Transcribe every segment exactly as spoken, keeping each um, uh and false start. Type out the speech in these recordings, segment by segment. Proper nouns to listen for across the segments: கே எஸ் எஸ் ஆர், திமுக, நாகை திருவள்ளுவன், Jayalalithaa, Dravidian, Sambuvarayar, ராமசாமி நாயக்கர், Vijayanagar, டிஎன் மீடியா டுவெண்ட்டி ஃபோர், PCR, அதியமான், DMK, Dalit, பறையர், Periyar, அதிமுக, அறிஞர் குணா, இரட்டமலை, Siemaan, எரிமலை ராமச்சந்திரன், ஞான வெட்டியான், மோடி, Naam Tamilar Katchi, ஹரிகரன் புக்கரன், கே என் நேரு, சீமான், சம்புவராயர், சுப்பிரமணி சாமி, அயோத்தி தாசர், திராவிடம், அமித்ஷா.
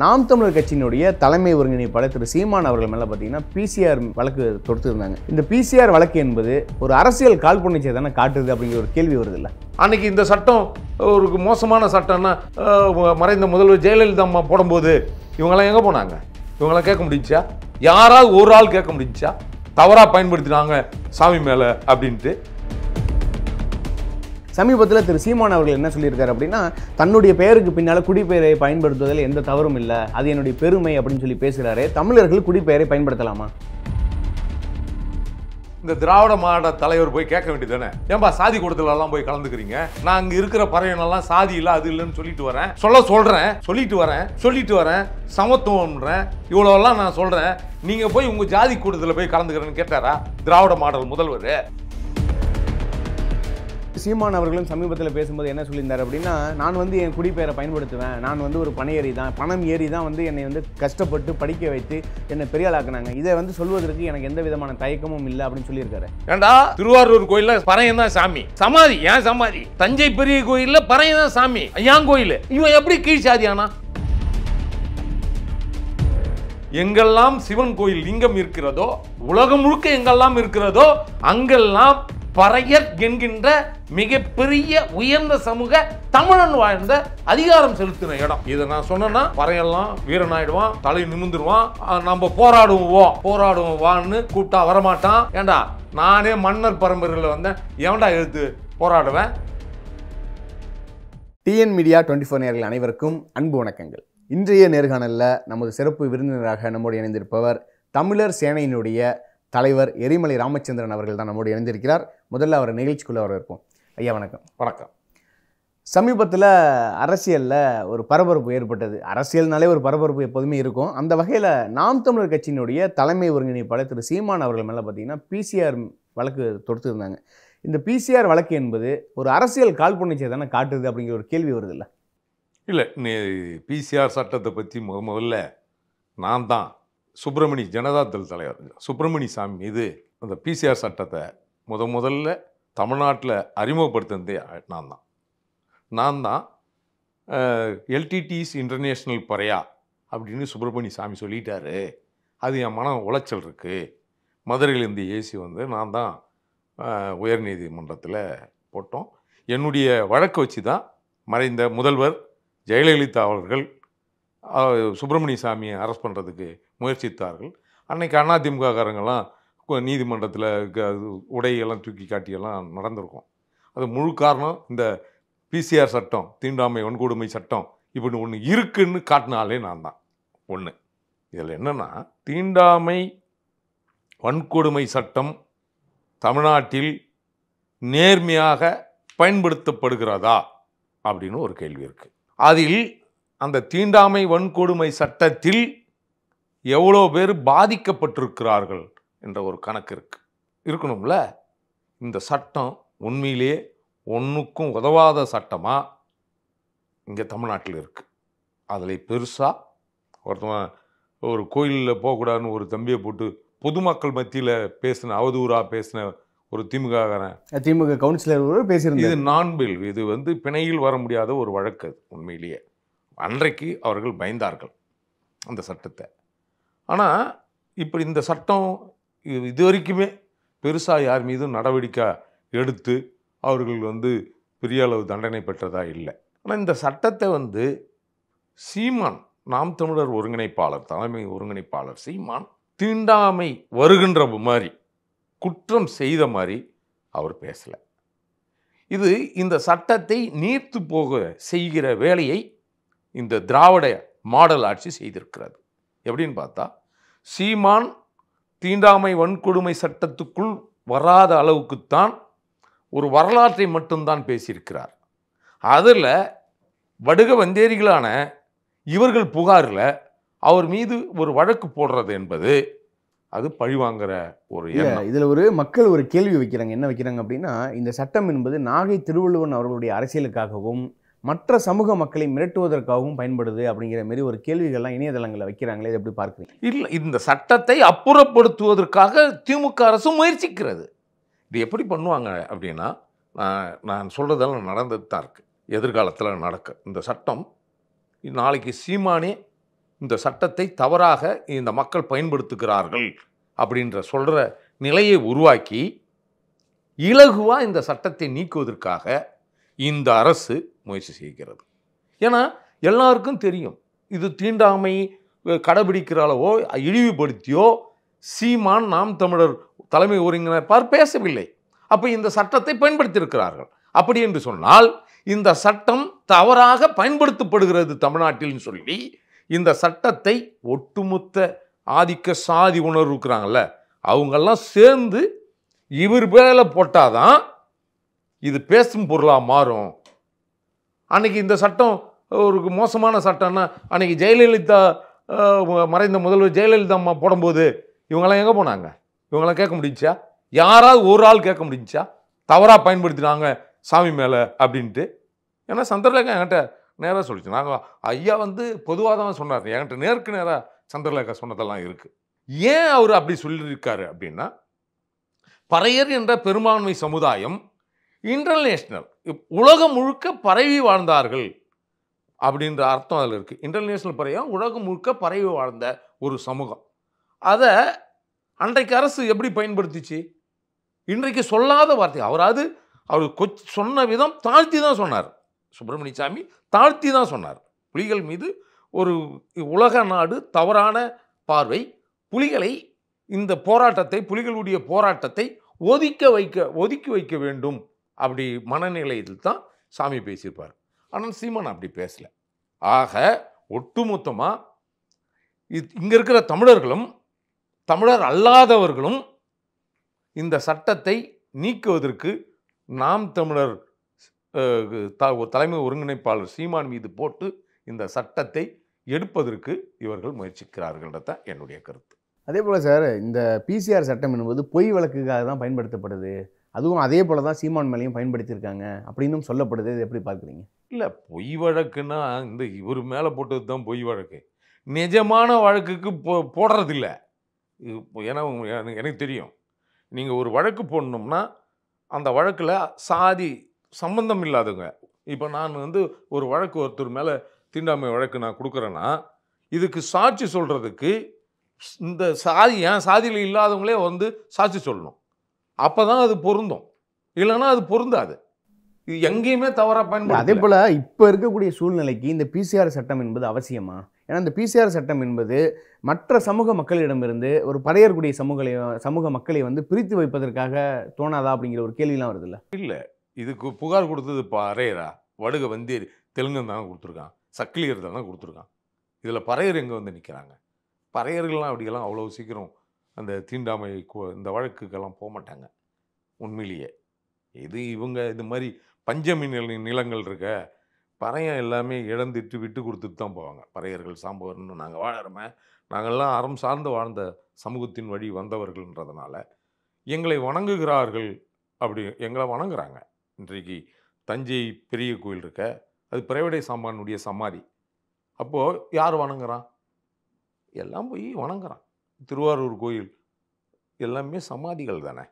நாம் தமிழர் கட்சியினுடைய தலைமை ஒருங்கிணைப்பாளர் திரு சீமான் அவர்கள் மேல பாத்தீங்கன்னா பிசிஆர் வழக்கு தொடுத்திருந்தாங்க. இந்த பிசிஆர் வழக்கு என்பது ஒரு அரசியல் கால்புண்ணியத்தை தான காட்டுது அப்படிங்கிற ஒரு கேள்வி வருது இல்ல. அன்னைக்கு இந்த சட்டம் ஒரு மோசமான சட்டம்னா மறைந்த முதல்வர் ஜெயலலிதா அம்மா போடும்போது இவங்க எல்லாம் எங்க போனாங்க? இவங்க எல்லாம் கேட்க முடிஞ்சா? யாராவது ஒரு ஆள் கேட்க முடிஞ்சா? தவறா பயன்படுத்தினாங்க சாமி மேல அப்படினு. சமீபத்தில் திரு சீமான் அவர்கள் என்ன சொல்லியிருக்காரு அப்படின்னா, தன்னுடைய பெயருக்கு பின்னால் குடிப்பெயரை பயன்படுத்துவதில் எந்த தவறும் இல்லை, அது என்னுடைய பெருமை அப்படின்னு சொல்லி பேசுகிறாரு. தமிழர்கள் குடிப்பெயரை பயன்படுத்தலாமா? இந்த திராவிட மாவட்ட தலைவர் போய் கேட்க வேண்டியது தானே, ஏன்பா சாதி கூட்டத்திலெல்லாம் போய் கலந்துக்கிறீங்க, நான் அங்கே இருக்கிற பறையனெல்லாம் சாதி இல்லை அது இல்லைன்னு சொல்லிட்டு வரேன், சொல்ல சொல்கிறேன் சொல்லிட்டு வரேன் சொல்லிட்டு வரேன் சமத்துவம்ன்றேன், இவ்வளோலாம் நான் சொல்கிறேன், நீங்கள் போய் உங்கள் ஜாதி கூட்டத்தில் போய் கலந்துக்கிறேன்னு கேட்டாரா திராவிட மாடல் முதல்வர்? சீமான் அவர்களும் சமீபத்தில் பேசும்போது என்ன சொல்லியிருந்தார் அப்படின்னா, நான் வந்து என் குடிப்பெயரை பயன்படுத்துவேன், நான் வந்து ஒரு பணையேறி தான் பணம் ஏறி தான் வந்து என்னை வந்து கஷ்டப்பட்டு படிக்க வைத்து என்னை பெரிய ஆளாக்குனாங்க, இதை வந்து சொல்வதற்கு எனக்கு எந்த விதமான தயக்கமும் இல்லை அப்படின்னு சொல்லியிருக்காரு. ஏண்டா திருவாரூர் கோயில்ல பறையன் தான் சாமி, சமாதி ஏன் சமாதி, தஞ்சை பெரிய கோயில்ல பறையன் தான் சாமி, ஏன் கோயில், இவன் எப்படி கீழ் சாதியானா? எங்கெல்லாம் சிவன் கோயில் லிங்கம் இருக்கிறதோ, உலகம் முழுக்க எங்கெல்லாம் இருக்கிறதோ அங்கெல்லாம் பறையர் என்கின்ற மிகப்பெரிய உயர்ந்த சமூக தமிழன் வாழ்ந்த அதிகாரம் செலுத்தின இடம். இதை நான் சொன்னா பறையெல்லாம் வீரனாயிடுவான், தலை நிமிந்துருவான், நம்ம போராடுவோம் போராடுவோம் வான்னு கூப்பிட்டா வரமாட்டான். ஏண்டா நானே மன்னர் பரம்பரையில் வந்தேன், ஏன்டா எழுத்து போராடுவேன்? டிஎன் மீடியா டுவெண்ட்டி ஃபோர் நேயர்கள் அனைவருக்கும் அன்பு வணக்கங்கள். இன்றைய நேர்காணலில் நமது சிறப்பு விருந்தினராக நம்மோடு இணைந்திருப்பவர் தமிழர் சேனையினுடைய தலைவர் எரிமலை ராமச்சந்திரன் அவர்கள் தான் நம்மோடு இணைந்திருக்கிறார். முதல்ல அவர் நிகழ்ச்சிக்குள்ளே வர இருப்போம். ஐயா வணக்கம். வணக்கம். சமீபத்தில் அரசியலில் ஒரு பரபரப்பு ஏற்பட்டது, அரசியல்னாலே ஒரு பரபரப்பு எப்போதுமே இருக்கும். அந்த வகையில் நாம் தமிழர் கட்சியினுடைய தலைமை ஒருங்கிணைப்பாளர் திரு சீமான் அவர்கள் மேலே பார்த்தீங்கன்னா பிசிஆர் வழக்கு தொடுத்திருந்தாங்க. இந்த பிசிஆர் வழக்கு என்பது ஒரு அரசியல் கால்புண்ணியத்தை தானே காட்டுது அப்படிங்கிற ஒரு கேள்வி வருது இல்லை இல்லை நீ பிசிஆர் சட்டத்தை பற்றி முத முதல்ல நான் தான் சுப்பிரமணி ஜனதாதள் தலைவர் சுப்பிரமணி சாமி மீது அந்த பிசிஆர் சட்டத்தை முத முதல்ல தமிழ்நாட்டில் அறிமுகப்படுத்தினதே நான் தான் நான் தான் எல்டிடிஸ் இன்டர்நேஷ்னல் பறையா அப்படின்னு சுப்பிரமணி சாமி சொல்லிட்டாரு, அது என் மனம் உளைச்சல் இருக்குது, மதுரையிலேருந்து ஏசி வந்து நான் தான் உயர்நீதிமன்றத்தில் போட்டோம். என்னுடைய வழக்கு வச்சு தான் மறைந்த முதல்வர் ஜெயலலிதா அவர்கள் சுப்பிரமணிய சாமியை அரெஸ்ட் பண்ணுறதுக்கு முயற்சித்தார்கள். அன்றைக்கி அதிமுககாரங்கெல்லாம் நீதிமன்றத்தில் உடையெல்லாம் தூக்கி காட்டியெல்லாம் நடந்திருக்கும். அது முழு காரணம் இந்த பிசிஆர் சட்டம், தீண்டாமை வன்கொடுமை சட்டம் இப்படி ஒன்று இருக்குதுன்னு காட்டினாலே நான் தான் ஒன்று. இதில் என்னென்னா, தீண்டாமை வன்கொடுமை சட்டம் தமிழ்நாட்டில் நேர்மையாக பயன்படுத்தப்படுகிறதா அப்படின்னு ஒரு கேள்வி இருக்குது. அதில் அந்த தீண்டாமை வன்கொடுமை சட்டத்தில் எவ்வளோ பேர் பாதிக்கப்பட்டிருக்கிறார்கள் என்ற ஒரு கணக்கு இருக்கு இருக்கணும்ல. இந்த சட்டம் உண்மையிலே ஒன்றுக்கும் உதவாத சட்டமாக இங்கே தமிழ்நாட்டில் இருக்குது. அதில் பெருசாக ஒருத்தவன் ஒரு கோயிலில் போகக்கூடாதுன்னு ஒரு தம்பியை போட்டு பொதுமக்கள் மத்தியில் பேசின அவதூறாக பேசின ஒரு திமுககாரன் திமுக கவுன்சிலர் பேசியிருந்தது இது நான்பில் இது வந்து பிணையில் வர முடியாத ஒரு வழக்கு. உண்மையிலேயே அன்றைக்கு அவர்கள் பயந்தார்கள் அந்த சட்டத்தை. ஆனால் இப்படி இந்த சட்டம் இது வரைக்குமே பெருசாக யார் மீதும் நடவடிக்கை எடுத்து அவர்கள் வந்து பெரிய அளவு தண்டனை பெற்றதா இல்லை. ஆனால் இந்த சட்டத்தை வந்து சீமான், நாம் தமிழர் ஒருங்கிணைப்பாளர் தலைமை ஒருங்கிணைப்பாளர் சீமான் தீண்டாமை வருகின்ற மாதிரி குற்றம் செய்த மாதிரி அவர் பேசலை. இது இந்த சட்டத்தை நீர்த்து போக செய்கிற வேலையை இந்த திராவிட மாடல் ஆட்சி செய்திருக்கிறது. எப்படின்னு பார்த்தா, சீமான் தீண்டாமை வன்கொடுமை சட்டத்துக்குள் வராத அளவுக்குத்தான் ஒரு வரலாற்றை மட்டும்தான் பேசியிருக்கிறார். அதில் வடுக வந்தேரிகளான இவர்கள் புகாரில் அவர் மீது ஒரு வழக்கு போடுறது என்பது அது பழிவாங்கிற ஒரு எண்ணம். இதில் ஒரு மக்கள் ஒரு கேள்வி வைக்கிறாங்க. என்ன வைக்கிறாங்க அப்படின்னா, இந்த சட்டம் என்பது நாகை திருவள்ளுவன் அவர்களுடைய அரசியலுக்காகவும் மற்ற சமூக மக்களை மிரட்டுவதற்காகவும் பயன்படுது அப்படிங்கிற மாதிரி ஒரு கேள்விகள்லாம் இணையதளங்களில் வைக்கிறாங்களே, இதை எப்படி பார்க்குறீங்க? இல்லை, இந்த சட்டத்தை அப்புறப்படுத்துவதற்காக திமுக அரசு முயற்சிக்கிறது. இது எப்படி பண்ணுவாங்க அப்படின்னா, நான் நான் சொல்கிறதெல்லாம் நடந்தது தான் இருக்குது, எதிர்காலத்தில் நடக்க இந்த சட்டம் நாளைக்கு சீமானே இந்த சட்டத்தை தவறாக இந்த மக்கள் பயன்படுத்துகிறார்கள் அப்படின்ற சொல்கிற நிலையை உருவாக்கி இலகுவாக இந்த சட்டத்தை நீக்குவதற்காக இந்த அரசு முயற்சி செய்கிறது. ஏன்னா எல்லாருக்கும் தெரியும் இது தீண்டாமை கடைபிடிக்கிறாளவோ இழிவுபடுத்தியோ சீமான் நாம் தமிழர் தலைமை ஒருங்கிணைப்பார் பேசவில்லை. அப்போ இந்த சட்டத்தை பயன்படுத்தியிருக்கிறார்கள். அப்படி என்று சொன்னால் இந்த சட்டம் தவறாக பயன்படுத்தப்படுகிறது தமிழ்நாட்டில்னு சொல்லி இந்த சட்டத்தை ஒட்டுமொத்த ஆதிக்க சாதி உணர்வு இருக்கிறாங்கல்ல அவங்கெல்லாம் சேர்ந்து இவர் பேரில் போட்டால் தான் இது பேசும் பொருளாக மாறும். அன்றைக்கி இந்த சட்டம் ஒரு மோசமான சட்டம்னா அன்றைக்கி ஜெயலலிதா மறைந்த முதல்வர் ஜெயலலிதா அம்மா போடும்போது இவங்களாம் எங்கே போனாங்க? இவங்களாம் கேட்க முடிஞ்சா? யாராவது ஒரு ஆள் கேட்க முடிஞ்சா தவறாக பயன்படுத்தினாங்க சாமி மேலே அப்படின்ட்டு? ஏன்னா சந்திரலேகா என்கிட்ட நேராக சொல்லிச்சு. நாங்கள் ஐயா வந்து பொதுவாக தான் சொன்னார், என்கிட்ட நேருக்கு நேராக சந்திரலேகா சொன்னதெல்லாம் இருக்குது. ஏன் அவர் அப்படி சொல்லியிருக்காரு அப்படின்னா, பறையர் என்ற பெரும்பான்மை சமுதாயம் இன்டர்நேஷ்னல் உலகம் முழுக்க பரவி வாழ்ந்தார்கள் அப்படின்ற அர்த்தம் அதில் இருக்குது. இன்டர்நேஷ்னல் பறையா உலகம் முழுக்க பரவி வாழ்ந்த ஒரு சமூகம். அதை அன்றைக்கு அரசு எப்படி பயன்படுத்திச்சு? இன்றைக்கு சொல்லாத வார்த்தை. அவராது அவர் கொச் சொன்ன விதம் தாழ்த்தி தான் சொன்னார். சுப்பிரமணிய சாமி தாழ்த்தி தான் சொன்னார். புலிகள் மீது ஒரு உலக நாடு தவறான பார்வை. புலிகளை இந்த போராட்டத்தை புலிகளுடைய போராட்டத்தை ஒதுக்க வைக்க ஒதுக்கி வைக்க வேண்டும் அப்படி மனநிலையில் தான் சாமி பேசியிருப்பார். ஆனால் சீமான் அப்படி பேசலை. ஆக ஒட்டுமொத்தமாக இங்கே இருக்கிற தமிழர்களும் தமிழர் அல்லாதவர்களும் இந்த சட்டத்தை நீக்குவதற்கு நாம் தமிழர் தலைமை ஒருங்கிணைப்பாளர் சீமான் மீது போட்டு இந்த சட்டத்தை எடுப்பதற்கு இவர்கள் முயற்சிக்கிறார்கள்ன்றதான் என்னுடைய கருத்து. அதே போல் சார், இந்த பிசிஆர் சட்டம் என்பது பொய் வழக்குக்காக தான் பயன்படுத்தப்படுது, அதுவும் அதே போல் தான் சீமான் மேலையும் பயன்படுத்தியிருக்காங்க அப்படின்னும் சொல்லப்படுது. இது எப்படி பார்க்குறீங்க? இல்லை, பொய் வழக்குன்னா இந்த இவர் மேலே போட்டது தான் பொய் வழக்கு. நிஜமான வழக்குக்கு போ போடுறதில்ல. ஏன்னா எனக்கு தெரியும், நீங்கள் ஒரு வழக்கு போடணும்னா அந்த வழக்கில் சாதி சம்பந்தம் இல்லாதவங்க, இப்போ நான் வந்து ஒரு வழக்கு ஒருத்தர் மேலே தீண்டாமை வழக்கு நான் கொடுக்குறேன்னா இதுக்கு சாட்சி சொல்கிறதுக்கு இந்த சாதி ஏன் சாதியில் இல்லாதவங்களே வந்து சாட்சி சொல்லணும். அப்போ தான் அது பொருந்தும், இல்லைன்னா அது பொருந்தாது. இது எங்கேயுமே தவறாக பயன்படுது. அதே போல் இப்போ இருக்கக்கூடிய சூழ்நிலைக்கு இந்த பிசிஆர் சட்டம் என்பது அவசியமா? ஏன்னா இந்த பிசிஆர் சட்டம் என்பது மற்ற சமூக மக்களிடமிருந்து ஒரு பறையக்கூடிய சமூகங்களை சமூக மக்களை வந்து பிரித்து வைப்பதற்காக தோணாதா அப்படிங்கிற ஒரு கேள்விலாம் வருது. இல்லை இல்லை இதுக்கு புகார் கொடுத்தது பறையரா? வடுக வந்தேரி தெலுங்கன் தானே கொடுத்துருக்கான், சக்கிலியர் தானே கொடுத்துருக்கான். இதில் பறையர் எங்கே வந்து நிற்கிறாங்க? பறையர்கள்லாம் அப்படியெல்லாம் அவ்வளோ சீக்கிரம் அந்த தீண்டாமை இந்த வழக்குக்கெல்லாம் போக மாட்டாங்க. உண்மையிலேயே இது இவங்க இது மாதிரி பஞ்சமி நில நிலங்கள் இருக்க பறையன் எல்லாமே இழந்துட்டு விட்டு கொடுத்துட்டு தான் போவாங்க. பறையர்கள் சாம்பவர்னு நாங்கள் வாழறோமே, நாங்கள்லாம் அறம் சார்ந்து வாழ்ந்த சமூகத்தின் வழி வந்தவர்கள்ன்றதுனால எங்களை வணங்குகிறார்கள். அப்படி எங்களை வணங்குறாங்க. இன்றைக்கு தஞ்சை பெரிய கோயில் இருக்க அது பிரவிடை சாம்பானுடைய சமாதி. அப்போது யார் வணங்குறான்? எல்லாம் போய் வணங்குறான். திருவாரூர் கோயில் எல்லாமே சமாதிகள் தானே.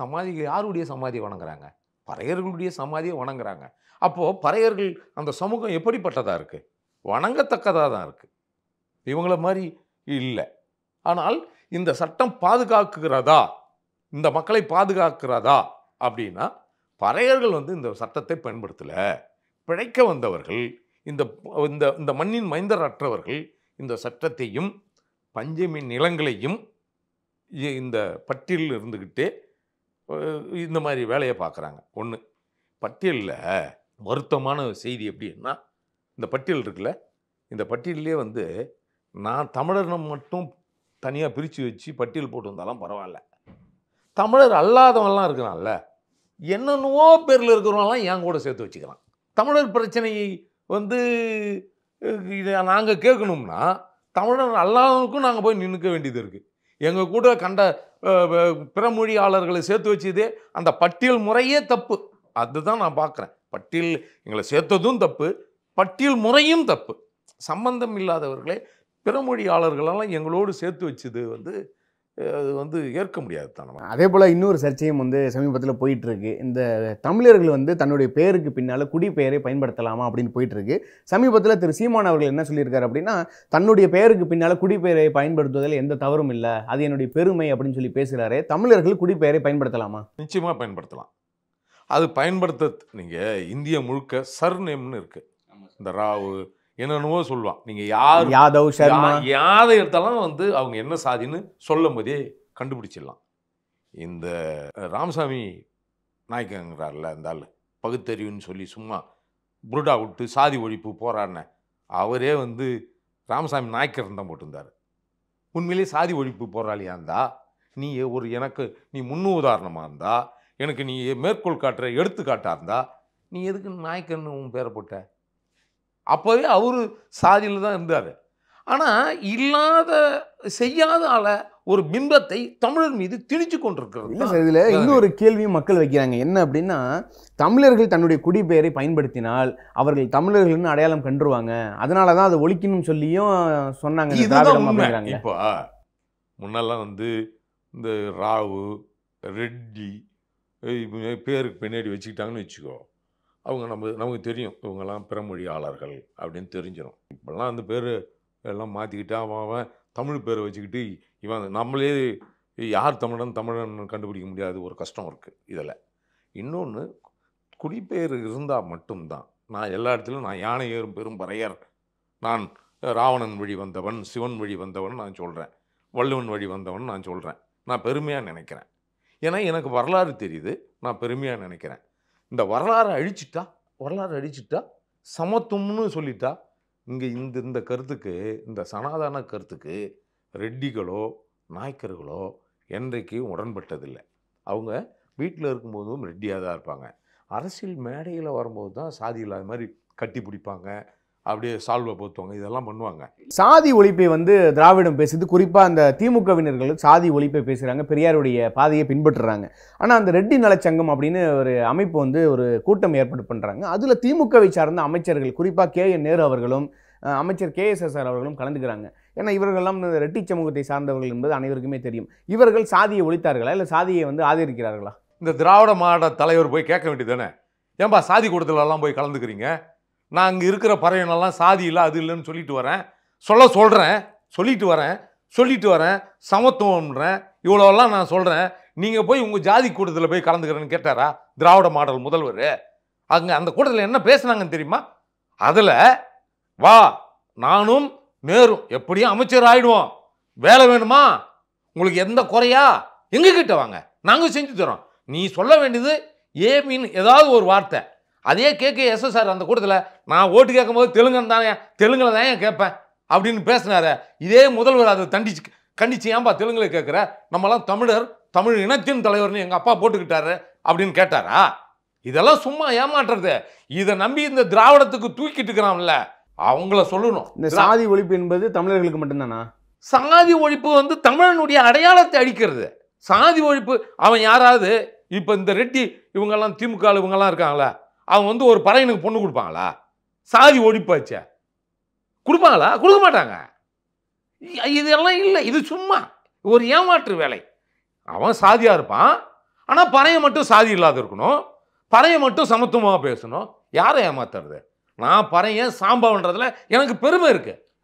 சமாதிகள் யாருடைய சமாதி வணங்குறாங்க? பறையர்களுடைய சமாதியை வணங்குறாங்க. அப்போது பறையர்கள் அந்த சமூகம் எப்படிப்பட்டதாக இருக்குது? வணங்கத்தக்கதாக தான் இருக்குது. இவங்கள மாதிரி இல்லை. ஆனால் இந்த சட்டம் பாதுகாக்கிறதா, இந்த மக்களை பாதுகாக்கிறதா அப்படின்னா பறையர்கள் வந்து இந்த சட்டத்தை பயன்படுத்தலை. பிழைக்க வந்தவர்கள், இந்த இந்த மண்ணின் மைந்தரற்றவர்கள் இந்த சட்டத்தையும் பஞ்சமி நிலங்களையும் இந்த பட்டியலில் இருந்துக்கிட்டே இந்த மாதிரி வேலையை பார்க்குறாங்க. ஒன்று, பட்டியலில் வருத்தமான செய்தி எப்படின்னா, இந்த பட்டியல் இருக்குல்ல, இந்த பட்டியலே வந்து நான் தமிழர்னு மட்டும் தனியாக பிரித்து வச்சு பட்டியல் போட்டு வந்தாலும் பரவாயில்ல, தமிழர் அல்லாதவன்லாம் இருக்கிறான்ல, என்னென்னவோ பேரில் இருக்கிறவங்களாம் என் கூட சேர்த்து வச்சுக்கிறான். தமிழர் பிரச்சனையை வந்து இதை நாங்கள் கேட்கணும்னா தமிழர் அல்லாதவனுக்கும் நாங்கள் போய் நின்றுக்க வேண்டியது இருக்குது. எங்கள் கூட கண்ட பிறமொழியாளர்களை சேர்த்து வச்சதே அந்த பட்டியல் முறையே தப்பு. அதுதான் நான் பார்க்குறேன், பட்டியல் எங்களை சேர்த்ததும் தப்பு, பட்டியல் முறையும் தப்பு. சம்பந்தம் இல்லாதவர்களே பிறமொழியாளர்களெல்லாம் எங்களோடு சேர்த்து வச்சது வந்து அது வந்து ஏற்க முடியாது தான். அதே போல் இன்னொரு சர்ச்சையும் வந்து சமீபத்தில் போயிட்டுருக்கு. இந்த தமிழர்கள் வந்து தன்னுடைய பேருக்கு பின்னால் குடிப்பெயரை பயன்படுத்தலாமா அப்படின்னு போயிட்டுருக்கு. சமீபத்தில் திரு சீமான் அவர்கள் என்ன சொல்லியிருக்காரு அப்படின்னா, தன்னுடைய பெயருக்கு பின்னால் குடிப்பெயரை பயன்படுத்துவதில் எந்த தவறும் இல்லை, அது என்னுடைய பெருமை அப்படின்னு சொல்லி பேசுகிறாரு. தமிழர்கள் குடிப்பெயரை பயன்படுத்தலாமா? நிச்சயமாக பயன்படுத்தலாம். அது பயன்படுத்த நீங்கள் இந்திய முழுக்க சர்நேம்னு இருக்குது. இந்த ராவு என்னென்னவோ சொல்லுவான். நீங்கள் யார் யாதவ் சர்மா யாதை எடுத்தாலும் வந்து அவங்க என்ன சாதின்னு சொல்லும் போதே கண்டுபிடிச்சிடலாம். இந்த ராமசாமி நாயக்கங்கிறார்ல இந்த ஆள் பகுத்தறிவுன்னு சொல்லி சும்மா புருடா விட்டு சாதி ஒழிப்பு போராடின அவரே வந்து ராமசாமி நாயக்கர் தான் போட்டிருந்தார். உண்மையிலே சாதி ஒழிப்பு போராளியாக இருந்தா நீ ஒரு எனக்கு நீ முன்னு உதாரணமாக இருந்தா எனக்கு நீ மேற்கோள் காட்டுற எடுத்துக்காட்டாக இருந்தா நீ எதுக்கு நாயக்கர்னு உன் பேரை போட்ட? அப்போவே அவரு சாதியில் தான் இருந்தார். ஆனால் இல்லாத செய்யாத ஆளை ஒரு பிம்பத்தை தமிழர் மீது திணிச்சு கொண்டிருக்கிறது. இல்லை சார், இதில் இன்னொரு கேள்வியும் மக்கள் வைக்கிறாங்க. என்ன அப்படின்னா, தமிழர்கள் தன்னுடைய குடிப்பெயரை பயன்படுத்தினால் அவர்கள் தமிழர்கள்னு அடையாளம் கண்டுருவாங்க, அதனால தான் அதை ஒழிக்கணும்னு சொல்லியும் சொன்னாங்க. இதுதான் இப்போ முன்னெல்லாம் வந்து இந்த ராவு ரெட்டி பேருக்கு பின்னாடி வச்சுக்கிட்டாங்கன்னு வச்சுக்கோ, அவங்க நம்ம நமக்கு தெரியும் இவங்கெல்லாம் பிறமொழியாளர்கள் அப்படின்னு தெரிஞ்சிடும். இப்போல்லாம் அந்த பேர் எல்லாம் மாற்றிக்கிட்டு அவன் அவன் தமிழ் பேரை வச்சுக்கிட்டு இவன் நம்மளே யார் தமிழன் தமிழன் கண்டுபிடிக்க முடியாது, ஒரு கஷ்டம் இருக்குது இதில். இன்னொன்று, குடிப்பெயர் இருந்தால் மட்டும்தான் நான் எல்லா இடத்துலையும் நான் யானை ஏறும் பெரும் பறையர், நான் ராவணன் வழி வந்தவன், சிவன் வழி வந்தவன் நான் சொல்கிறேன், வள்ளுவன் வழி வந்தவன் நான் சொல்கிறேன், நான் பெருமையாக நினைக்கிறேன். ஏன்னா எனக்கு வரலாறு தெரியுது, நான் பெருமையாக நினைக்கிறேன். இந்த வரலாறு அழிச்சிட்டா வரலாறு அழிச்சிட்டா சமத்துவம்னு சொல்லிட்டா இங்கே இந்த இந்த கருத்துக்கு இந்த சனாதன கருத்துக்கு ரெட்டிகளோ நாயக்கர்களோ என்றைக்கும் உடன்பட்டதில்லை. அவங்க வீட்டில் இருக்கும்போதும் ரெட்டியாக தான் இருப்பாங்க. அரசியல் மேடையில் வரும்போது தான் சாதி இல்லாத மாதிரி கட்டி பிடிப்பாங்க, அப்படியே சால்வை போத்துவாங்க, இதெல்லாம் பண்ணுவாங்க. சாதி ஒழிப்பை வந்து திராவிடம் பேசுது, குறிப்பாக அந்த திமுகவினர்கள் சாதி ஒழிப்பை பேசுகிறாங்க, பெரியாருடைய பாதையை பின்பற்றுறாங்க. ஆனால் அந்த ரெட்டி நலச்சங்கம் அப்படின்னு ஒரு அமைப்பு வந்து ஒரு கூட்டம் ஏற்பாடு பண்ணுறாங்க. அதில் திமுகவை சார்ந்த அமைச்சர்கள் குறிப்பாக கே என் நேரு அவர்களும் அமைச்சர் கே எஸ் எஸ் ஆர் அவர்களும் கலந்துக்கிறாங்க. ஏன்னா இவர்களெல்லாம் இந்த ரெட்டி சமூகத்தை சார்ந்தவர்கள் என்பது அனைவருக்குமே தெரியும். இவர்கள் சாதியை ஒழித்தார்களா இல்லை சாதியை வந்து ஆதரிக்கிறார்களா? இந்த திராவிட மாவட்ட தலைவர் போய் கேட்க வேண்டியது தானே, ஏன்பா சாதி கூட்டத்திலெல்லாம் போய் கலந்துக்கிறீங்க, நான் அங்கே இருக்கிற பறையனெல்லாம் சாதி இல்லை அது இல்லைன்னு சொல்லிட்டு வரேன், சொல்ல சொல்கிறேன் சொல்லிட்டு வரேன் சொல்லிட்டு வரேன் சமத்துவம்ன்றேன், இவ்வளோலாம் நான் சொல்கிறேன், நீங்கள் போய் உங்கள் ஜாதி கூட்டத்தில் போய் கலந்துக்கிறேன்னு கேட்டாரா திராவிட மாடல் முதல்வர்? அங்கே அந்த கூட்டத்தில் என்ன பேசுனாங்கன்னு தெரியுமா? அதில் வா நானும் நேரும் எப்படியும் அமைச்சர் ஆகிடுவோம், வேலை வேணுமா உங்களுக்கு, எந்த குறையா எங்ககிட்ட வாங்க, நாங்கள் செஞ்சு தரோம், நீ சொல்ல வேண்டியது ஏ மீன் ஏதாவது ஒரு வார்த்தை. அதே கேட்க எஸ்எஸ்ஆர் அந்த கூட்டத்தில் நான் ஓட்டு கேட்கும் போது தெலுங்கன் தானே தெலுங்கில் தான் ஏன் கேட்பேன் அப்படின்னு பேசினாரு. இதே முதல்வர் அதை தண்டிச்சு கண்டிச்சு ஏன்பா தெலுங்குல கேட்குற, நம்மளாம் தமிழர் தமிழ் இனத்தின் தலைவர்னு எங்கள் அப்பா போட்டுக்கிட்டாரு அப்படின்னு கேட்டாரா? இதெல்லாம் சும்மா ஏமாற்றுறது. இதை நம்பி இந்த திராவிடத்துக்கு தூக்கிட்டு இருக்கிறான்ல அவங்கள சொல்லணும். இந்த சாதி ஒழிப்பு என்பது தமிழர்களுக்கு மட்டும்தானா? சாதி ஒழிப்பு வந்து தமிழனுடைய அடையாளத்தை அழிக்கிறது. சாதி ஒழிப்பு அவன் யாராவது இப்போ இந்த ரெட்டி இவங்கெல்லாம் திமுக இவங்கெல்லாம் இருக்காங்களா, அவங்க வந்து ஒரு பறையனுக்கு பொண்ணு கொடுப்பாங்களா? சாதி ஒழிப்பாச்சே, கொடுப்பாங்களா? கொடுக்க மாட்டாங்க. இதெல்லாம் இல்லை, இது சும்மா ஒரு ஏமாற்று வேலை. அவன் சாதியாக இருப்பான், ஆனால் பறையை மட்டும் சாதி இல்லாத இருக்கணும், பறையை மட்டும் சமத்துவமாக பேசணும். யாரை ஏமாத்துறது? நான் பறையன் சாம்பாவன்றதுல எனக்கு பெருமை இருக்குது,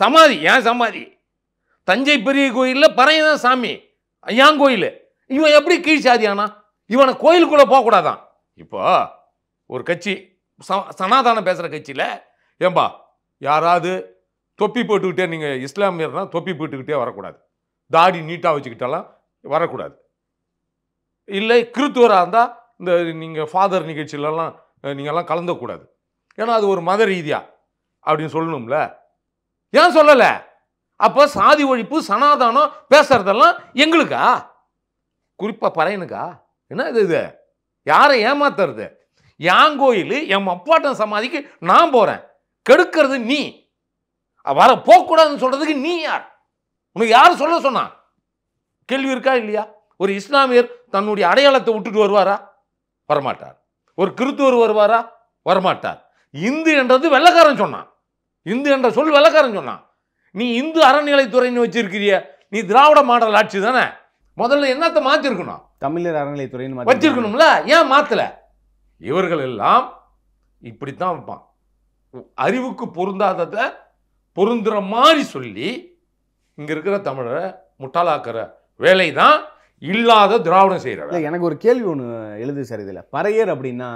சமாதி, ஏன் சமாதி? தஞ்சை பெரிய கோயிலில் பறையன் தான் சாமி, ஏன் கோயில்? இவன் எப்படி கீழ் சாதியானா? இவனை கோயிலுக்குள்ளே போகக்கூடாதான். இப்போ ஒரு கட்சி ச சனாதானம் பேசுகிற கட்சியில் ஏம்பா யாராவது தொப்பி போட்டுக்கிட்டே நீங்கள் இஸ்லாமியர்னா தொப்பி போட்டுக்கிட்டே வரக்கூடாது, தாடி நீட்டாக வச்சுக்கிட்டாலாம் வரக்கூடாது, இல்லை கிறித்துவராக இருந்தால் இந்த நீங்கள் ஃபாதர் நிகழ்ச்சியிலலாம் நீங்கள்லாம் கலந்துக்கூடாது, ஏன்னா அது ஒரு மத ரீதியாக அப்படின்னு சொல்லணும்ல. ஏன் சொல்லலை? அப்ப சாதி ஒழிப்பு சனாதானம் பேசுறதெல்லாம் எங்களுக்கா? குறிப்பா பறையனுக்கா? என்ன இது இது யாரை ஏமாத்துறது? யான் கோயில் என் அப்பாட்டன் சமாதிக்கு நான் போறேன், கெடுக்கிறது நீ, வர போகக்கூடாதுன்னு சொல்றதுக்கு நீ யார்? உனக்கு யார் சொல்ல சொன்னா? கேள்வி இருக்கா இல்லையா? ஒரு இஸ்லாமியர் தன்னுடைய அடையாளத்தை விட்டுட்டு வருவாரா? வரமாட்டார். ஒரு கிறித்துவர் வருவாரா? வரமாட்டார். இந்து என்றது வெள்ளக்காரன் சொன்னான், இந்து என்ற சொல் வெள்ளக்காரன் சொன்னான். நீ இந்து அறநிலைத்துறைன்னு வச்சிருக்கிறிய, நீ திராவிட மாடல் ஆட்சி தானே, முதல்ல என்னத்தை மாற்றிருக்கணும்? தமிழர் அறநிலைத்துறைன்னு வச்சிருக்கணும்ல, ஏன் மாத்தல? இவர்கள் எல்லாம் இப்படித்தான் இருப்பான், அறிவுக்கு பொருந்தாததை பொருந்துற மாதிரி சொல்லி இங்க இருக்கிற தமிழரை முட்டாளாக்குற வேலை தான் இல்லாத திராவிடம் செய்யறாங்க. எனக்கு ஒரு கேள்வி ஒன்று எழுது சார், இதில் பறையர் அப்படின்னா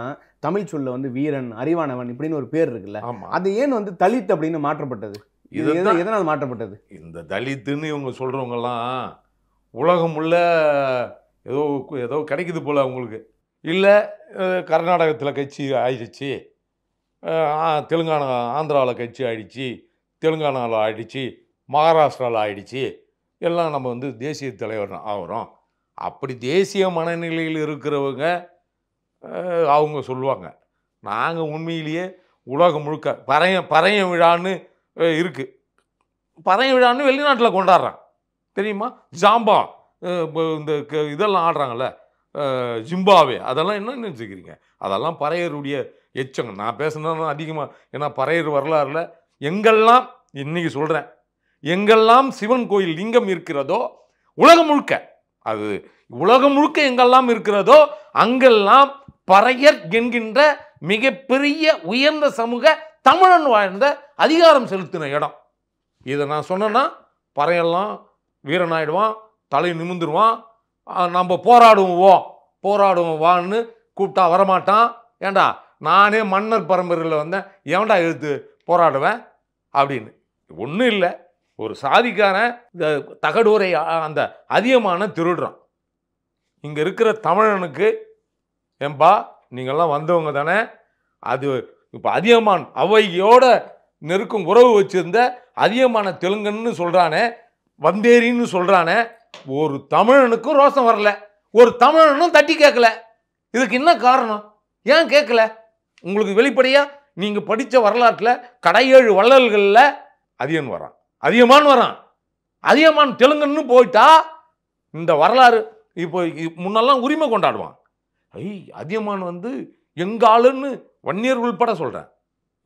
தமிழ் சொல்ல வந்து வீரன், அறிவானவன் இப்படின்னு ஒரு பேர் இருக்குல்ல, அது ஏன் வந்து தலித் அப்படின்னு மாற்றப்பட்டது? இது எதனால் மாற்றப்பட்டது? இந்த தலித்துன்னு இவங்க சொல்றவங்கலாம் உலகம் உள்ள ஏதோ ஏதோ கிடைக்குது போல அவங்களுக்கு, இல்லை கர்நாடகத்தில் கட்சி ஆயிடுச்சு, தெலுங்கானா ஆந்திராவில் கட்சி ஆயிடுச்சு, தெலுங்கானாவில் ஆயிடுச்சு, மகாராஷ்டிராவில் ஆயிடுச்சு, எல்லாம் நம்ம வந்து தேசிய தலைவர் ஆகிறோம். அப்படி தேசிய மனநிலையில் இருக்கிறவங்க அவங்க சொல்லுவாங்க, நாங்கள் உண்மையிலேயே உலகம் முழுக்க பறைய பறைய விழான்னு இருக்குது, பறைய விழான்னு வெளிநாட்டில் கொண்டாடுறான் தெரியுமா, ஜாம்பா இந்த இதெல்லாம் ஆடுறாங்கள்ல, ஜிம்பாவே, அதெல்லாம் என்ன நினச்சிக்கிறீங்க? அதெல்லாம் பறையருடைய எச்சங்க. நான் பேசுனதும் அதிகமாக, ஏன்னா பறையர் வரலாறுல எங்கெல்லாம் இன்றைக்கி சொல்கிறேன், எங்கெல்லாம் சிவன் கோயில் லிங்கம் இருக்கிறதோ உலகம் முழுக்க, அது உலகம் முழுக்க எங்கெல்லாம் இருக்கிறதோ அங்கெல்லாம் பறையர் என்கின்ற மிகப்பெரிய உயர்ந்த சமூக தமிழன் வாழ்ந்த அதிகாரம் செலுத்தின இடம். இதை நான் சொன்னேன்னா பறையெல்லாம் வீரனாயிடுவான், தலை நிமிந்துடுவான், நம்ம போராடுவோம் போராடுவோம் வான்னு கூப்பிட்டா வரமாட்டான். ஏண்டா நானே மன்னர் பரம்பரையில் வந்தேன், ஏன்டா எழுத்து போராடுவேன் அப்படின்னு. ஒன்றும் இல்லை, ஒரு சாதிக்காரன் தகடூரை அந்த அதிகமான திருடுறான். இங்கே இருக்கிற தமிழனுக்கு ஏம்பா நீங்கள்லாம் வந்தவங்க தானே, அது இப்போ அதிகமான் அவையோட நெருக்கும் உறவு வச்சுருந்த அதிகமான தெலுங்குன்னு சொல்கிறானே, வந்தேரின்னு சொல்கிறானே, ஒரு தமிழனுக்கும் ரோசம் வரல, ஒரு தமிழனும் தட்டி கேட்கல. இதுக்கு என்ன காரணம்? ஏன் கேட்கல? உங்களுக்கு வெளிப்படையாக நீங்கள் படித்த வரலாற்றில் கடையேழு வள்ளல்களில் அதியன் வரான், அதியமான் வரான், அதியமான் தெலுங்குன்னு போயிட்டா இந்த வரலாறு. இப்போ முன்னெல்லாம் உரிமை கொண்டாடுவான், ஐ அதியமான் வந்து எங்காலுன்னு வன்னியர் உள்பட சொல்கிறேன்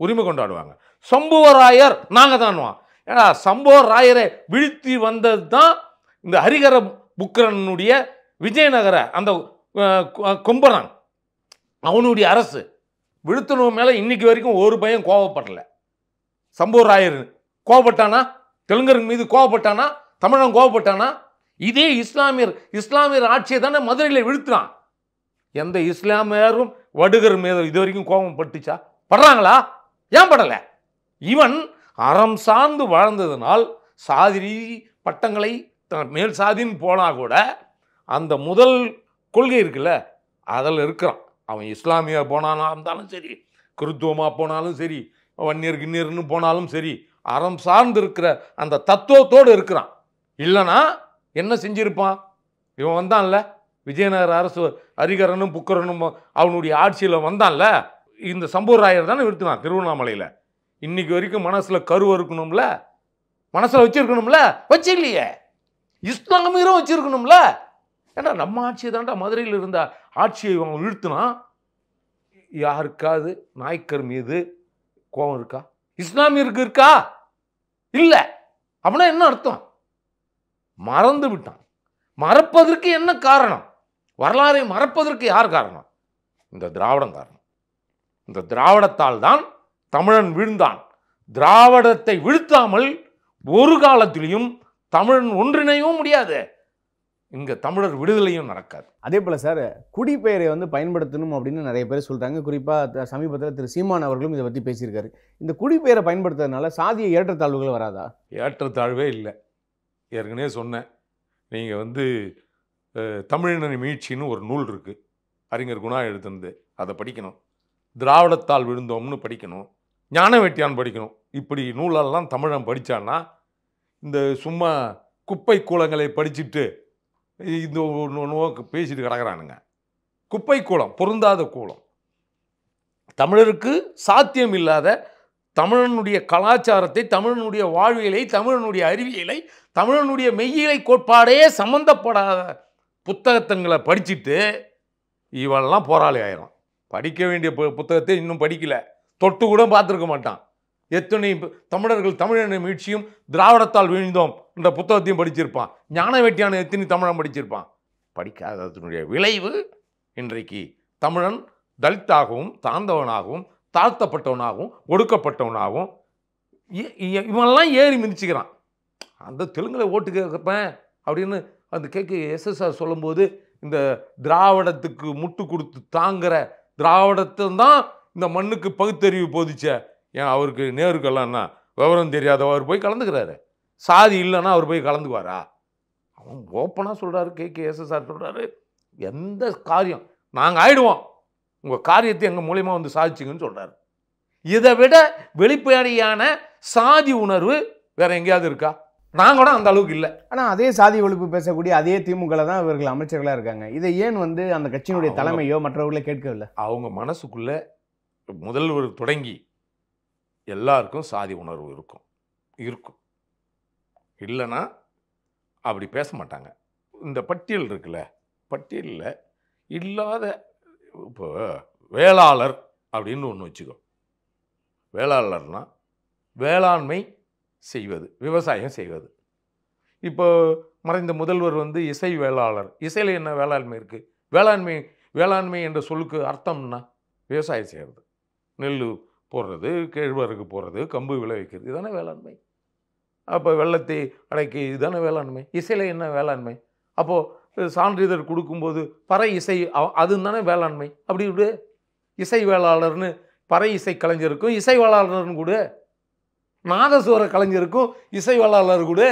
உரிமை கொண்டாடுவாங்க. சம்புவராயர் நாங்கள் தான்வான், ஏன்னா சம்புவராயரை வீழ்த்தி வந்தது தான் இந்த ஹரிஹர முக்கரனுடைய விஜயநகர அந்த கும்பரான் அவனுடைய அரசு. விழுத்தணு மேலே இன்னைக்கு வரைக்கும் ஒரு பையன் கோவப்படலை. சம்புவராயர் கோவப்பட்டானா? தெலுங்கருக்கு மீது கோவப்பட்டானா? தமிழன் கோவப்பட்டானா? இதே இஸ்லாமியர் இஸ்லாமியர் ஆட்சியை தானே மதுரையில் விழுத்துறான். எந்த இஸ்லாமியரும் வடுகர் மீது இது வரைக்கும் கோபம் பட்டுச்சா? படுறாங்களா? ஏன் படலை? இவன் அறம் சார்ந்து வாழ்ந்ததுனால் சாதி பட்டங்களை மேல் சாதின்னு போனால் கூட அந்த முதல் கொள்கை இருக்குல்ல அதில் இருக்கிறான். அவன் இஸ்லாமியாக போனானா இருந்தாலும் சரி, கிறித்துவமாக போனாலும் சரி, வன்னியர் கிண்ணியர்னு போனாலும் சரி, அறம் சார்ந்து இருக்கிற அந்த தத்துவத்தோடு இருக்கிறான். இல்லைனா என்ன செஞ்சிருப்பான்? இவன் வந்தான்ல விஜயநகர அரசு ஹரிகரனும் புக்கரனும் அவனுடைய ஆட்சியில் வந்தான்ல, இந்த சம்புவராயர் தானே விடுத்துனான் திருவண்ணாமலையில். இன்னைக்கு வரைக்கும் மனசில் கருவை இருக்கணும்ல, மனசில் வச்சிருக்கணும்ல, வச்சு இல்லையே. இஸ்லாமியரும் வச்சிருக்கணும்ல, ஏன்னா நம்ம ஆட்சியை தாண்டா மதுரையில் இருந்த ஆட்சியை அவன் இழுத்துனா. யாருக்காவது நாயக்கர் மீது கோபம் இருக்கா? இஸ்லாமியருக்கு இருக்கா? இல்லை. அப்படின்னா என்ன அர்த்தம்? மறந்து விட்டான். மறப்பதற்கு என்ன காரணம்? வரலாறை மறப்பதற்கு யார் காரணம்? இந்த திராவிடம் காரணம். இந்த திராவிடத்தால் தான் தமிழன் வீழ்ந்தான். திராவிடத்தை வீழ்த்தாமல் ஒரு காலத்திலையும் தமிழன் ஒன்றிணையவும் முடியாது, இங்கே தமிழர் விடுதலையும் நடக்காது. அதே போல் சார், குடிப்பெயரை வந்து பயன்படுத்தணும் அப்படின்னு நிறைய பேர் சொல்கிறாங்க. குறிப்பாக சமீபத்தில் திரு சீமான் அவர்களும் இதை பற்றி பேசியிருக்காரு. இந்த குடிப்பெயரை பயன்படுத்துறதுனால சாதிய ஏற்றத்தாழ்வுகள் வராதா? ஏற்றத்தாழ்வே இல்லை. ஏற்கனவே சொன்னேன், நீங்கள் வந்து தமிழின மீட்சின்னு ஒரு நூல் இருக்குது, அறிஞர் குணா எழுதுனது, அதை படிக்கணும். திராவிடத்தால் விழுந்தோம்னு படிக்கணும், ஞான வெட்டியான் படிக்கணும். இப்படி நூலெல்லாம் தமிழன் படித்தான்னா இந்த சும்மா குப்பை கூலங்களை படிச்சிட்டு இது நோக்கு பேசிட்டு கிடக்குறானுங்க. குப்பை கூலம் பொருந்தாத கூலம். தமிழருக்கு சாத்தியம் இல்லாத தமிழனுடைய கலாச்சாரத்தை, தமிழனுடைய வாழ்வியலை, தமிழனுடைய அறிவியலை, தமிழனுடைய மெய்யியலை கோட்பாடே சம்பந்தப்படாத புத்தகத்தங்களை படிச்சுட்டு இவெல்லாம் போராளி ஆயிரும். படிக்க வேண்டிய புத்தகத்தை இன்னும் படிக்கல, தொட்டு கூட பார்த்துருக்க மாட்டான். எத்தனை தமிழர்கள் தமிழனை மீட்சியும் திராவிடத்தால் வீழ்ந்தோம் என்ற புத்தகத்தையும் படிச்சிருப்பான். ஞான வேட்டியான எத்தனை தமிழன் படிச்சிருப்பான். படிக்காததனுடைய விளைவு இன்றைக்கு தமிழன் தலித்தாகவும் தாழ்ந்தவனாகவும் தாழ்த்தப்பட்டவனாகவும் ஒடுக்கப்பட்டவனாகவும் இவெல்லாம் ஏறி மிதிச்சுக்கிறான். அந்த தெலுங்கில் ஓட்டு கேட்கப்பேன் அப்படின்னு அந்த கேக்கு எஸ்எஸ்ஆர் சொல்லும்போது இந்த திராவிடத்துக்கு முட்டு கொடுத்து தாங்குற திராவிடத்தான் இந்த மண்ணுக்கு பகுத்தறிவு போதிச்ச ஏன் அவருக்கு நேருக்கெல்லாம்னா விவரம் தெரியாத அவர் போய் கலந்துக்கிறாரு. சாதி இல்லைன்னா அவர் போய் கலந்துக்குவாரா? அவன் ஓப்பனாக சொல்கிறாரு, கேக்கு எஸ்எஸ்ஆர் சொல்கிறாரு, எந்த காரியம் நாங்கள் ஆயிடுவோம், உங்கள் காரியத்தை எங்கள் மூலியமாக வந்து சாதிச்சிங்கன்னு சொல்கிறார். இதை விட வெளிப்படையான சாதி உணர்வு வேறு எங்கேயாவது இருக்கா? நாங்கள் கூட அந்த அளவுக்கு இல்லை. ஆனால் அதே சாதி ஒழிப்பு பேசக்கூடிய அதே திமுகவில் தான் இவர்கள் அமைச்சர்களாக இருக்காங்க. இதை ஏன் வந்து அந்த கட்சியினுடைய தலைமையோ மற்றவர்களே கேட்கவில்லை? அவங்க மனசுக்குள்ளே முதல்வர் தொடங்கி எல்லாருக்கும் சாதி உணர்வு இருக்கும் இருக்கும் இல்லைன்னா அப்படி பேச மாட்டாங்க. இந்த பட்டியல் இருக்குல்ல, பட்டியலில் இல்லாத இப்போ வேளாளர் அப்படின்னு ஒன்று வச்சுக்கோ. வேளாளர்னா வேளாண்மை செய்வது, விவசாயம் செய்வது. இப்போ மறைந்த முதல்வர் வந்து இசை வேளாளர். இசையில் என்ன வேளாண்மை இருக்குது? வேளாண்மை வேளாண்மை என்ற சொல்லுக்கு அர்த்தம்னா விவசாயம் செய்கிறது, நெல் போடுறது, கேழ்வரகு போடுறது, கம்பு விளைவிக்கிறது, இதுதானே வேளாண்மை. அப்போ வெள்ளத்தை அடைக்கி இதுதானே வேளாண்மை. இசையில் என்ன வேளாண்மை? அப்போது சான்றிதழ் கொடுக்கும்போது பறை இசை அதுதானே வேளாண்மை. அப்படி விடு, இசை வேளாளர்னு பறை இசை கலைஞருக்கும் இசை வேளாளர்னு கூட, நாதஸ்வர கலைஞருக்கும் இசை வேளாளர் கூட,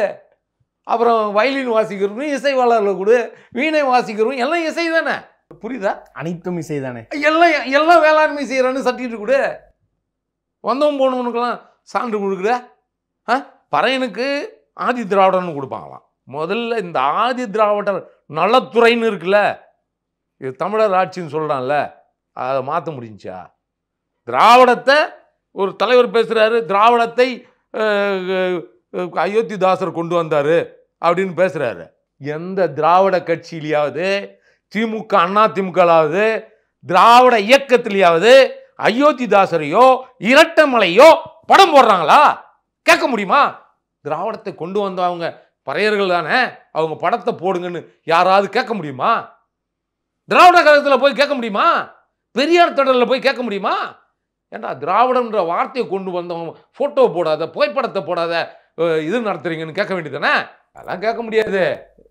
அப்புறம் வயலின் வாசிக்கிறதுக்கும் இசை வேளாளர் கூட, வீணை வாசிக்கிறதுக்கும் எல்லாம் இசை தானே. புரியுதா? அனைத்தும் இசை தானே. எல்லாம் எல்லாம் வேளாண்மை செய்கிறான்னு சர்டிஃபிகேட் கூட வந்தவன் போனவனுக்கெல்லாம் சான்று கொடுக்குற. ஆ பறையனுக்கு ஆதி திராவிடன்னு கொடுப்பாங்களாம். முதல்ல இந்த ஆதி திராவிடர் நலத்துறைன்னு இருக்குல்ல, இது தமிழர் ஆட்சின்னு சொல்கிறான்ல, அதை மாற்ற முடிஞ்சா? திராவிடத்தை ஒரு தலைவர் பேசுகிறாரு, திராவிடத்தை அயோத்தி தாசர் கொண்டு வந்தார் அப்படின்னு பேசுகிறாரு. எந்த திராவிட கட்சியிலையாவது, திமுக அண்ணா திமுகலாவது, திராவிட இயக்கத்திலேயாவது அயோத்தி தாசரையோ இரட்டமலையோ படம் போடுறாங்களா? கேட்க முடியுமா? திராவிடத்தை கொண்டு வந்தவங்க பறையர்கள் தானே, அவங்க படத்தை போடுங்கன்னு யாராவது கேட்க முடியுமா? திராவிட கழகத்தில் போய் கேட்க முடியுமா? பெரியார் தொடரில் போய் கேட்க முடியுமா? ஏண்டா திராவிடம்ன்ற வார்த்தையை கொண்டு வந்தவங்க ஃபோட்டோ போடாத, புகைப்படத்தை போடாத இது நடத்துறீங்கன்னு கேட்க வேண்டியது தானே. அதெல்லாம் கேட்க முடியாது.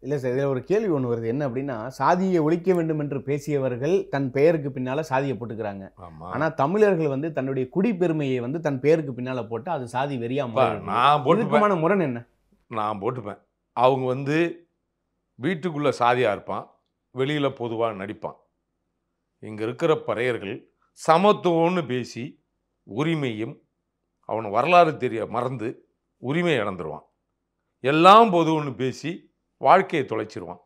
இல்லை சார், இதில் ஒரு கேள்வி ஒன்று வருது. என்ன அப்படின்னா, சாதியை ஒழிக்க வேண்டும் என்று பேசியவர்கள் தன் பெயருக்கு பின்னால் சாதியை போட்டுக்கிறாங்க. ஆனால் தமிழர்கள் வந்து தன்னுடைய குடிப்பெருமையை வந்து தன் பெயருக்கு பின்னால் போட்டு அது சாதி வெறியாம. நான் ஒழுக்கமான முரண் என்ன? நான் போட்டுப்பேன். அவங்க வந்து வீட்டுக்குள்ளே சாதியாக இருப்பான், வெளியில் பொதுவாக நடிப்பான். இங்கே இருக்கிற பறையர்கள் சமத்துவம்னு பேசி உரிமையும் அவன் வரலாறு தெரிய மறந்து உரிமையை இழந்துருவான். எல்லாம் பொதுவுன்னு பேசி வாழ்க்கையை தொலைச்சிருவான்.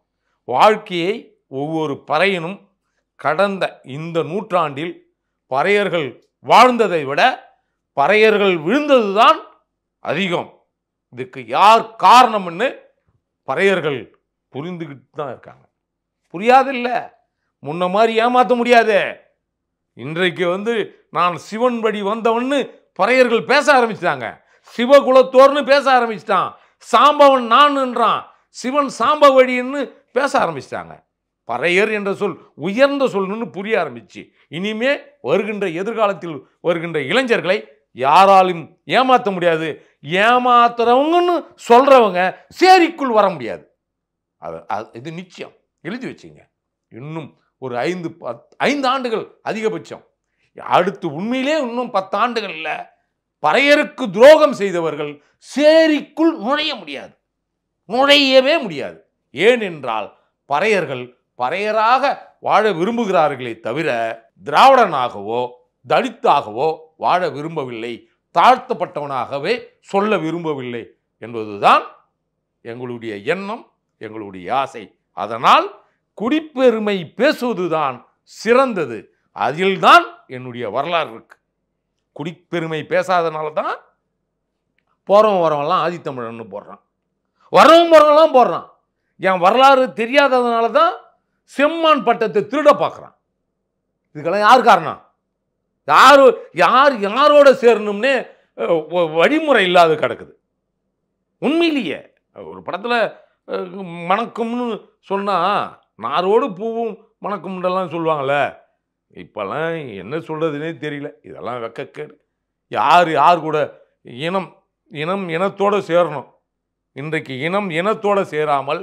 வாழ்க்கையை ஒவ்வொரு பறையனும் கடந்த இந்த நூற்றாண்டில் பறையர்கள் வாழ்ந்ததை விட பறையர்கள் விழுந்தது தான் அதிகம். இதுக்கு யார் காரணம்னு பறையர்கள் புரிந்துக்கிட்டு தான் இருக்காங்க. புரியாதில்ல, முன்ன மாதிரி ஏமாற்ற முடியாது. இன்றைக்கு வந்து நான் சிவன் படி வந்தவன்னு பறையர்கள் பேச ஆரம்பிச்சிட்டாங்க. சிவகுலத்தோர்னு பேச ஆரம்பிச்சிட்டான். சாம்பவன் நான்ன்றான், சிவன் சாம்ப வழின்னு பேச ஆரம்பிச்சிட்டாங்க. பறையர் என்ற சொல் உயர்ந்த சொல்லுன்னு புரிய ஆரம்பிச்சு. இனிமே வருகின்ற எதிர்காலத்தில் வருகின்ற இளைஞர்களை யாராலும் ஏமாற்ற முடியாது. ஏமாத்துறவங்கன்னு சொல்கிறவங்க சேரிக்குள் வர முடியாது. அது இது நிச்சயம். எழுதி வச்சுங்க, இன்னும் ஒரு ஐந்து ஐந்து ஆண்டுகள் அதிகபட்சம். அடுத்து உண்மையிலே இன்னும் பத்தாண்டுகளில் பறையருக்கு துரோகம் செய்தவர்கள் சேரிக்குள் நுழைய முடியாது, நுழையவே முடியாது. ஏனென்றால் பறையர்கள் பறையராக வாழ விரும்புகிறார்களே தவிர திராவிடனாகவோ தலித்தாகவோ வாழ விரும்பவில்லை, தாழ்த்தப்பட்டவனாகவே சொல்ல விரும்பவில்லை என்பதுதான் எங்களுடைய எண்ணம், எங்களுடைய ஆசை. அதனால் குடிப்பெருமை பேசுவதுதான் சிறந்தது. அதில்தான் என்னுடைய வரலாறு இருக்கு. குடிப்பெருமை பேசாதனால தான் போறவன் வரவெல்லாம் ஆதித்தமிழன்னு போடுறான், வரவும் போறவெல்லாம் போடுறான். என் வரலாறு தெரியாததுனால தான் செம்மான் பட்டத்தை திருட பார்க்குறான். இதுக்கெல்லாம் யார் காரணம்? யாரு யார் யாரோட சேரணும்னே வழிமுறை இல்லாத கிடக்குது. உண்மையிலேயே ஒரு படத்தில் மணக்கும்னு சொன்னால் நாரோடு பூவும் மணக்கும்ன்றலாம் சொல்லுவாங்கள்ல, இப்போல்லாம் என்ன சொல்கிறதுனே தெரியல. இதெல்லாம் வெக்கக்கேடு. யார் யார் கூட இனம் இனம் இனத்தோடு சேரணும். இன்றைக்கு இனம் இனத்தோடு சேராமல்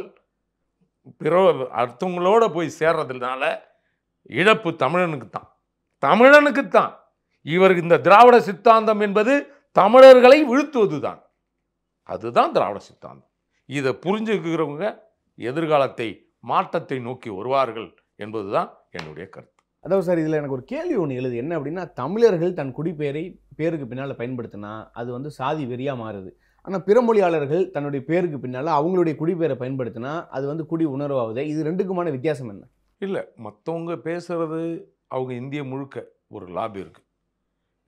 பிற அடுத்தவங்களோட போய் சேர்றதுனால இழப்பு தமிழனுக்கு தான், தமிழனுக்கு தான். இவர் இந்த திராவிட சித்தாந்தம் என்பது தமிழர்களை வீழ்த்துவது தான். அதுதான் திராவிட சித்தாந்தம். இதை புரிஞ்சுக்கிறவங்க எதிர்காலத்தை மாற்றத்தை நோக்கி வருவார்கள் என்பது தான் என்னுடைய கருத்து. அதாவது சார், இதில் எனக்கு ஒரு கேள்வி ஒன்று எழுது. என்ன அப்படின்னா, தமிழர்கள் தன் குடிப்பெயரை பேருக்கு பின்னால் பயன்படுத்தினா அது வந்து சாதி வெறியாக மாறுது. ஆனால் பிற மொழியாளர்கள் தன்னுடைய பேருக்கு பின்னால் அவங்களுடைய குடிப்பெயரை பயன்படுத்தினா அது வந்து குடி உணர்வாகுது. இது ரெண்டுக்குமான வித்தியாசம் என்ன? இல்லை, மற்றவங்க பேசுகிறது அவங்க இந்திய முழுக்க ஒரு லாபி இருக்குது.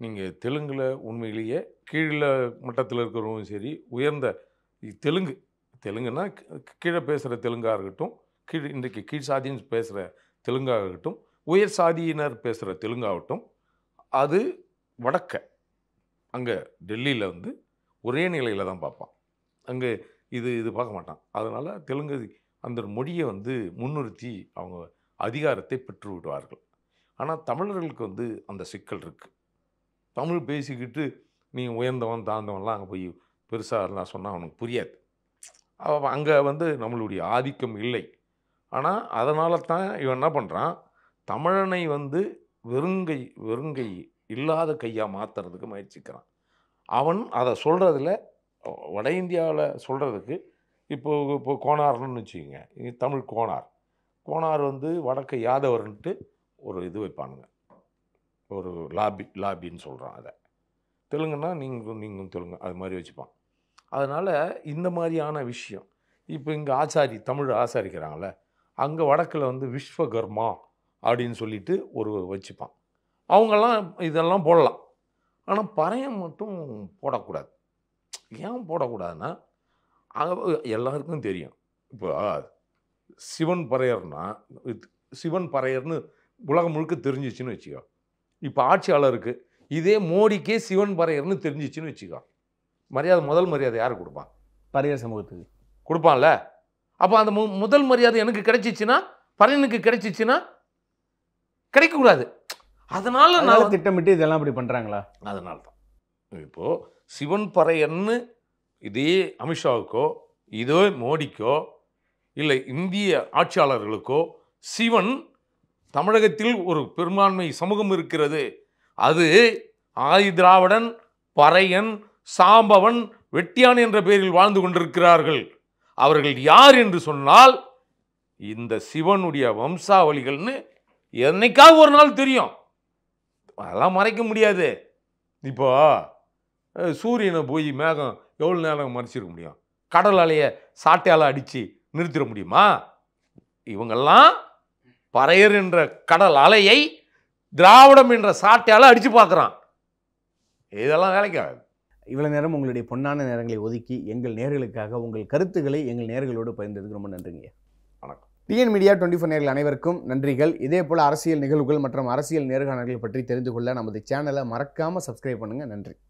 நீங்கள் தெலுங்கில் உண்மையிலேயே கீழே மட்டத்தில் இருக்கிறவங்களும் சரி, உயர்ந்த தெலுங்கு தெலுங்குன்னா கீழே பேசுகிற தெலுங்காக இருக்கட்டும், கீழ் இன்றைக்கு கீழ் சாதின்னு பேசுகிற தெலுங்காக இருக்கட்டும், உயர் சாதியினர் பேசுகிற தெலுங்காகட்டும், அது வடக்க அங்கே டெல்லியில் வந்து ஒரே நிலையில் தான் பார்ப்பான். அங்கே இது இது பார்க்க மாட்டான். அதனால் தெலுங்கு அந்த மொழியை வந்து முன்னிறுத்தி அவங்க அதிகாரத்தை பெற்று விடுவார்கள். ஆனால் தமிழர்களுக்கு வந்து அந்த சிக்கல் இருக்குது. தமிழ் பேசிக்கிட்டு நீ உயர்ந்தவன் தாழ்ந்தவன்லாம் அங்கே போய் பெருசாக இருந்தால் சொன்னால் அவனுக்கு புரியாது. அங்கே வந்து நம்மளுடைய ஆதிக்கம் இல்லை. ஆனால் அதனால தான் இவன் என்ன பண்ணுறான், தமிழனை வந்து வெறுங்கை வெறுங்கை இல்லாத கையாக மாற்றுறதுக்கு முயற்சிக்கிறான். அவன் அதை சொல்கிறதுல வட இந்தியாவில் சொல்கிறதுக்கு இப்போது இப்போ கோணார்னு வச்சுக்கோங்க, தமிழ் கோணார் கோணார் வந்து வடக்கு யாதவர்ன்ட்டு ஒரு இது வைப்பானுங்க, ஒரு லாபி லாபின்னு சொல்கிறான். அதை தெலுங்குன்னா நீங்கள் நீங்களும் தெலுங்கு அது மாதிரி வச்சுப்பான். அதனால் இந்த மாதிரியான விஷயம் இப்போ இங்கே ஆச்சாரி தமிழ் ஆசாரிக்கிறாங்கள, அங்கே வடக்கில் வந்து விஸ்வகர்மா அப்படின்னு சொல்லிட்டு ஒரு வச்சுப்பான். அவங்கெல்லாம் இதெல்லாம் போடலாம். ஆனால் பறையன் மட்டும் போடக்கூடாது. ஏன் போடக்கூடாதுன்னா, எல்லாருக்கும் தெரியும் இப்போ சிவன் பறையர்னா சிவன் பறையர்னு உலகம் முழுக்க தெரிஞ்சிச்சின்னு வச்சுக்கோ. இப்போ ஆட்சியாளருக்கு இதே மோடிக்கே சிவன் பறையர்னு தெரிஞ்சிச்சின்னு வச்சுக்கோ, மரியாதை முதல் மரியாதை யார் கொடுப்பான்? பறையர் சமூகத்துக்கு கொடுப்பான்ல. அப்போ அந்த மு முதல் மரியாதை எனக்கு கிடைச்சிச்சின்னா, பறையனுக்கு கிடைச்சிச்சின்னா கிடைக்கக்கூடாது. அதனால் நான் திட்டமிட்டு இதெல்லாம் அப்படி பண்ணுறாங்களா? அதனால தான் இப்போது சிவன் பறையர்னு இதே அமித்ஷாவுக்கோ இதோ மோடிக்கோ இல்லை இந்திய ஆட்சியாளர்களுக்கோ சிவன் தமிழகத்தில் ஒரு பெரும்பான்மை சமூகம் இருக்கிறது, அது ஆதி திராவிடன் பறையன் சாம்பவன் வெட்டியான் என்ற பெயரில் வாழ்ந்து கொண்டிருக்கிறார்கள். அவர்கள் யார் என்று சொன்னால் இந்த சிவனுடைய வம்சாவளிகள்னு என்னைக்காவது ஒரு நாள் தெரியும். அதெல்லாம் மறைக்க முடியாது. இப்போ சூரியனை போய் மேகம் எவ்வளோ நேரம் மறைச்சிருக்க முடியும்? கடல் அலையை சாட்டையால் அடித்து நிறுத்திட முடியுமா? இவங்கெல்லாம் பறையர் என்ற கடல் அலையை திராவிடம் என்ற சாட்டையால் அடித்து பார்க்குறான். இதெல்லாம் வேலைக்காகாது. இவ்வளவு நேரம் உங்களுடைய பொன்னான நேரங்களை ஒதுக்கி எங்கள் நேர்களுக்காக உங்கள் கருத்துக்களை எங்கள் நேர்களோடு பகிர்ந்ததுக்கு ரொம்ப நன்றிங்க. வணக்கம். டிஎன் மீடியா டுவெண்ட்டி ஃபோர் நேர்கள் அனைவருக்கும் நன்றிகள். இதே போல் அரசியல் நிகழ்வுகள் மற்றும் அரசியல் நேர்காணல்கள் பற்றி தெரிந்து கொள்ள நமது சேனலை மறக்காமல் சப்ஸ்கிரைப் பண்ணுங்கள். நன்றி.